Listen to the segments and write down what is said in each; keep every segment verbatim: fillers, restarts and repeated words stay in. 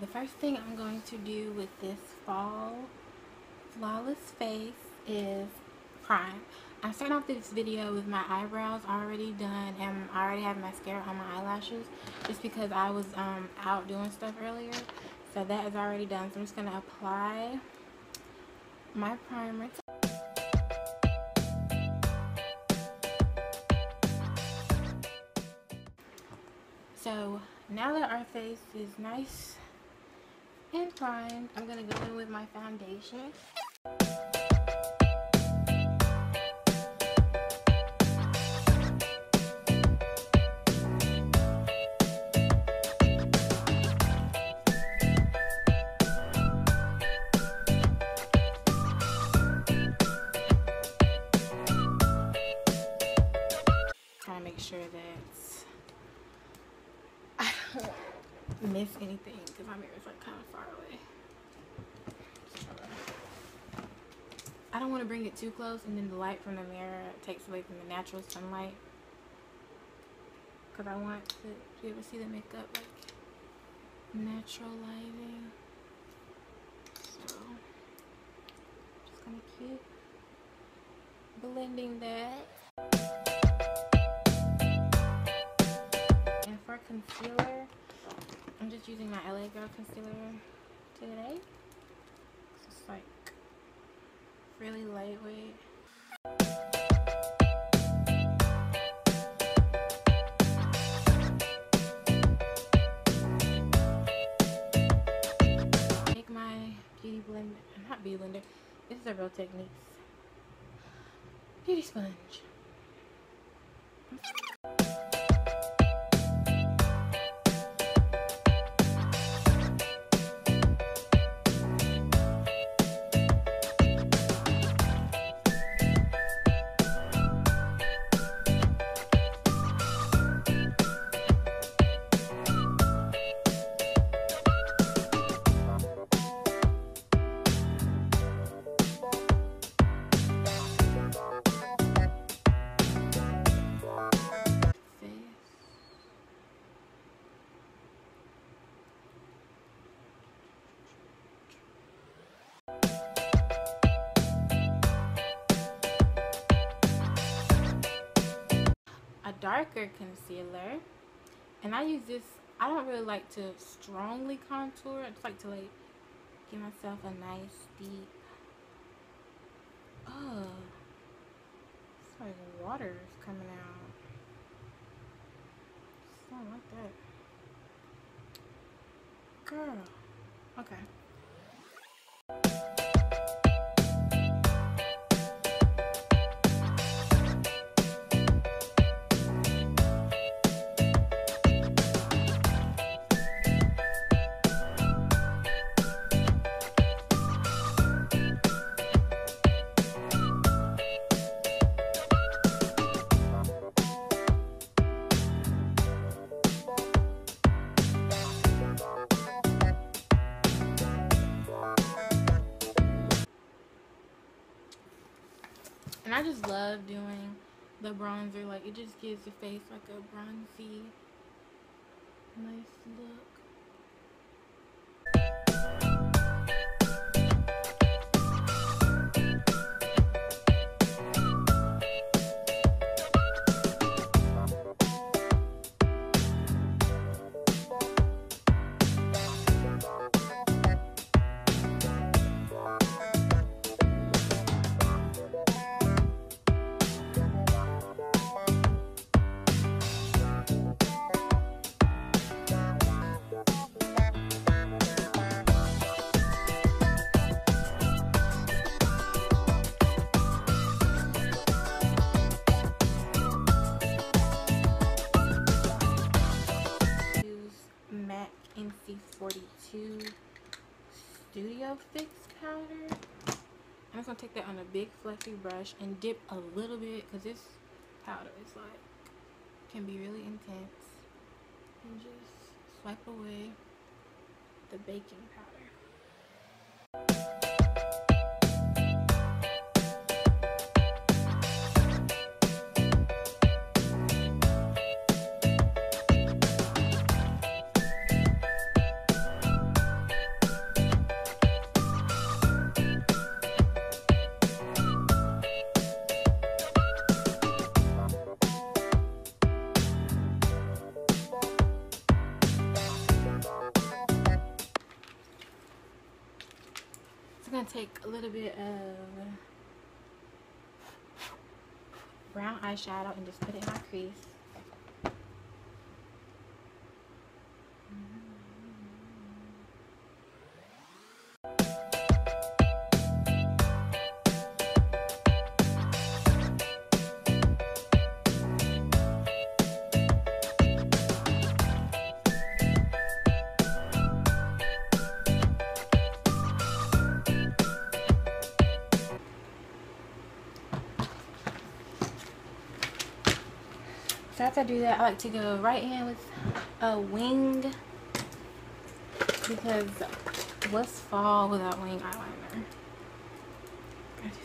the first thing I'm going to do with this fall flawless face is prime. I'm starting off this video with my eyebrows already done, and I already have mascara on my eyelashes just because I was um, out doing stuff earlier. So that is already done. So I'm just going to apply my primer. So now that our face is nice and primed, I'm going to go in with my foundation. Trying to make sure that I don't miss anything because my mirror is like kind of far away. I don't want to bring it too close, and then the light from the mirror takes away from the natural sunlight, because I want to be able to see the makeup like natural lighting. So just gonna keep blending that. For concealer, I'm just using my L A Girl concealer today. It's just like really lightweight. Take my beauty blender, not beauty blender, this is a Real Techniques beauty sponge. Darker concealer, and I use this. I don't really like to strongly contour. I just like to like give myself a nice deep. Oh, it's like water is coming out. I don't like that, girl. Okay. And I just love doing the bronzer, like it just gives your face like a bronzy, nice look. N C forty-two Studio Fix Powder. I'm just gonna take that on a big fluffy brush and dip a little bit, because this powder is like, can be really intense. And just swipe away the baking powder. gonna take a little bit of brown eyeshadow and just put it in my crease. So after I do that, I like to go right in with a winged, because what's fall without winged eyeliner? I just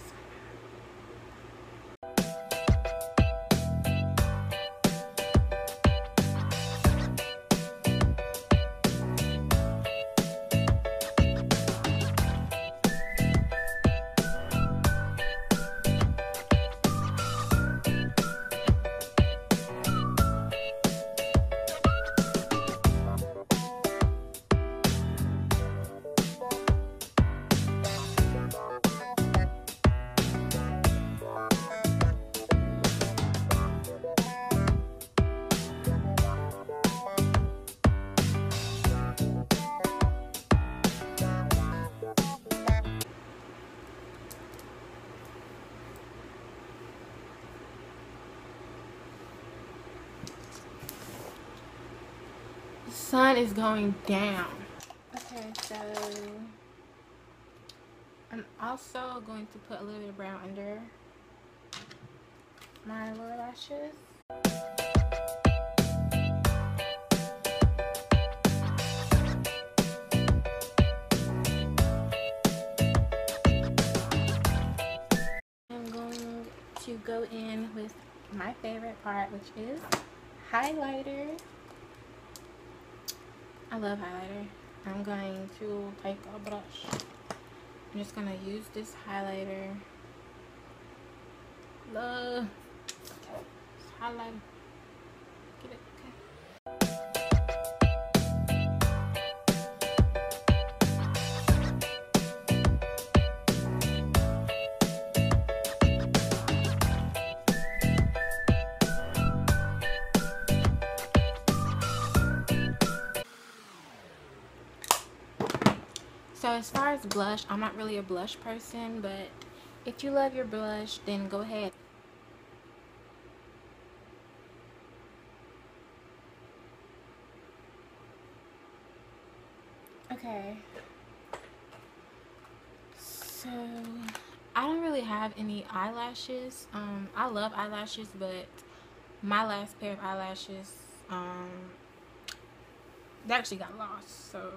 sun is going down. Okay, so I'm also going to put a little bit of brown under my lower lashes. I'm going to go in with my favorite part, which is highlighter. I love highlighter. I'm going to take a brush. I'm just going to use this highlighter. Love. Okay. Highlight. Get it. Okay. So as far as blush, I'm not really a blush person, but if you love your blush, then go ahead. Okay. So I don't really have any eyelashes. Um, I love eyelashes, but my last pair of eyelashes, um, they actually got lost, so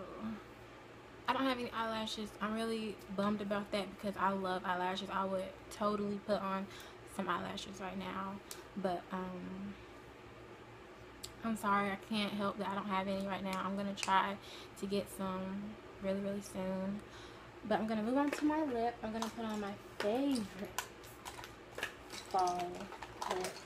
I don't have any eyelashes. I'm really bummed about that because I love eyelashes. I would totally put on some eyelashes right now, but um I'm sorry, I can't help that I don't have any right now. I'm gonna try to get some really really soon, but I'm gonna move on to my lip. I'm gonna put on my favorite fall lip.